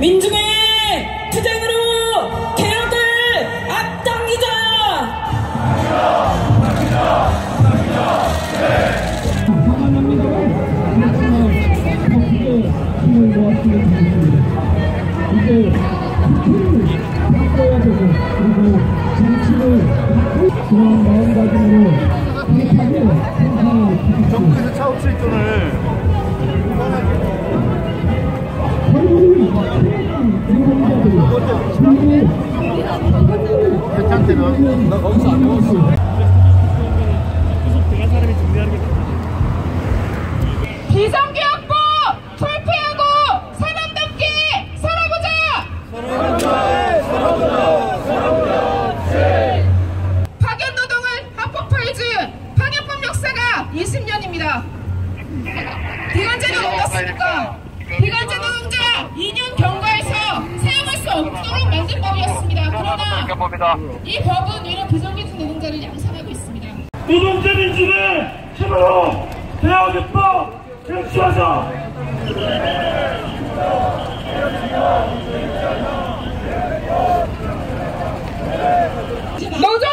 민중의 투쟁으로 개혁을 앞당기자. 정부에서 차업 실존을 나 거기서 안 먹었어. 계속 대한 사람이 정리하는 게 비상기업부 철폐하고 사람답게 살아보자. 살아보자. 파견노동은 합법파이즈 파견법 역사가 20년입니다. 비관제도 어떻습니까? 비관제 노동자 2년 경과에서 사용할 수 없도록 만든 법이었습니다. 그러나 이 법은 오히려 비정규직 노동자를 양산하고 있습니다. 노동자 민주를 힘으로 대학입법 쟁취하자. 노조